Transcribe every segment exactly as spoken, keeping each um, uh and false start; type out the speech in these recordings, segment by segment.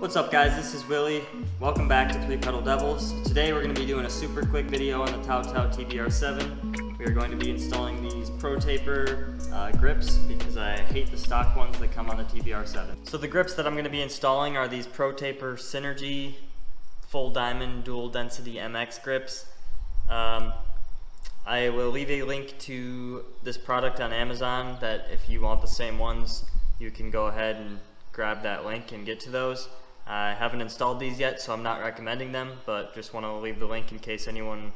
What's up guys, this is Willie. Welcome back to three pedal devils. Today we're going to be doing a super quick video on the TaoTao T B R seven. We are going to be installing these Pro Taper uh, grips because I hate the stock ones that come on the T B R seven. So the grips that I'm going to be installing are these Pro Taper Synergy full diamond dual density M X grips. Um, I will leave a link to this product on Amazon that if you want the same ones, you can go ahead and grab that link and get to those. I haven't installed these yet, so I'm not recommending them, but just want to leave the link in case anyone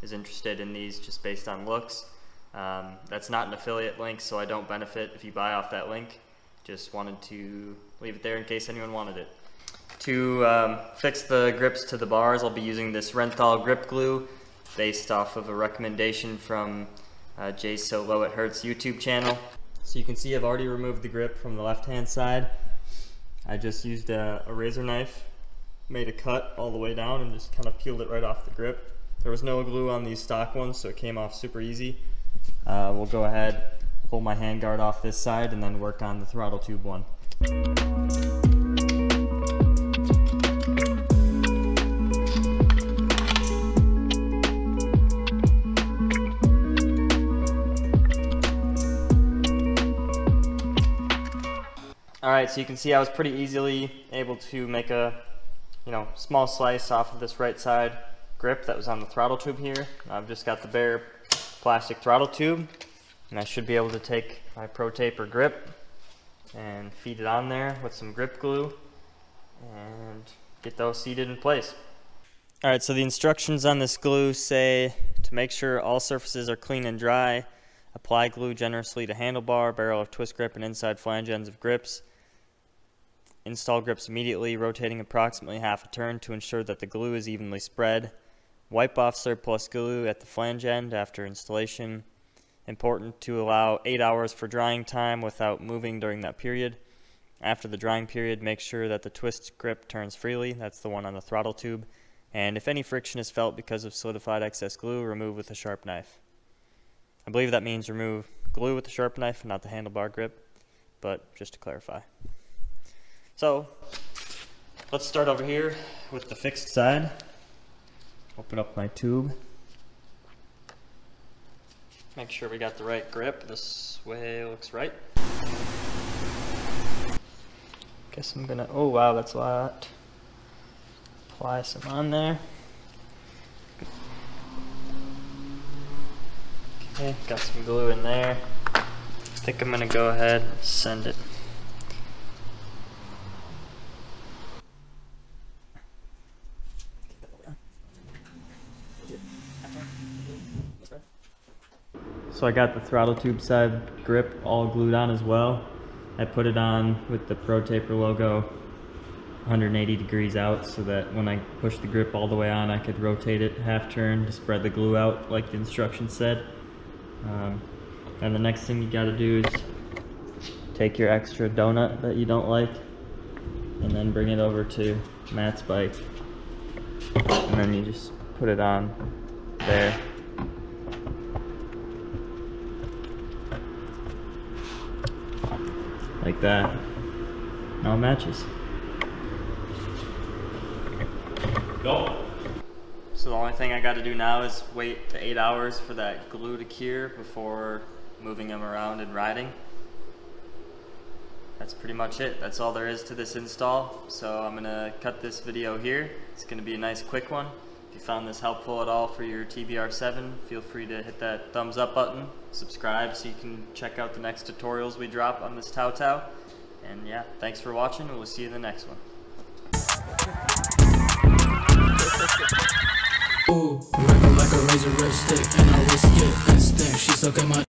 is interested in these just based on looks. Um, that's not an affiliate link, so I don't benefit if you buy off that link. Just wanted to leave it there in case anyone wanted it. To um, fix the grips to the bars, I'll be using this Renthal grip glue based off of a recommendation from uh, Jay Solo at Hertz YouTube channel. So you can see I've already removed the grip from the left-hand side. I just used a, a razor knife, made a cut all the way down and just kind of peeled it right off the grip. There was no glue on these stock ones, so it came off super easy. Uh, we'll go ahead, pull my handguard off this side and then work on the throttle tube one. Alright, so you can see I was pretty easily able to make a you know, small slice off of this right side grip that was on the throttle tube here. I've just got the bare plastic throttle tube, and I should be able to take my Pro Taper grip and feed it on there with some grip glue and get those seated in place. Alright, so the instructions on this glue say to make sure all surfaces are clean and dry, apply glue generously to handlebar, barrel of twist grip, and inside flange ends of grips. Install grips immediately, rotating approximately half a turn to ensure that the glue is evenly spread. Wipe off surplus glue at the flange end after installation. Important to allow eight hours for drying time without moving during that period. After the drying period, make sure that the twist grip turns freely. That's the one on the throttle tube. And if any friction is felt because of solidified excess glue, remove with a sharp knife. I believe that means remove glue with the sharp knife and not the handlebar grip, but just to clarify. So let's start over here with the fixed side. Open up my tube. Make sure we got the right grip. This way looks right. Guess I'm gonna, oh wow, that's a lot. Apply some on there. Okay, got some glue in there. I think I'm gonna go ahead and send it. So I got the throttle tube side grip all glued on as well. I put it on with the Pro Taper logo one hundred eighty degrees out so that when I push the grip all the way on, I could rotate it half turn to spread the glue out like the instructions said. Um, and the next thing you gotta do is take your extra donut that you don't like and then bring it over to Matt's bike. And then you just put it on there. Like that. Now it matches. Go. So the only thing I got to do now is wait the eight hours for that glue to cure before moving them around and riding. That's pretty much it. That's all there is to this install. So I'm gonna cut this video here. It's gonna be a nice quick one. If you found this helpful at all for your T B R seven, feel free to hit that thumbs up button, subscribe so you can check out the next tutorials we drop on this TaoTao. And yeah, thanks for watching and we'll see you in the next one. Ooh, like a razor, red stick, and I risk it, instinct, she's sucking my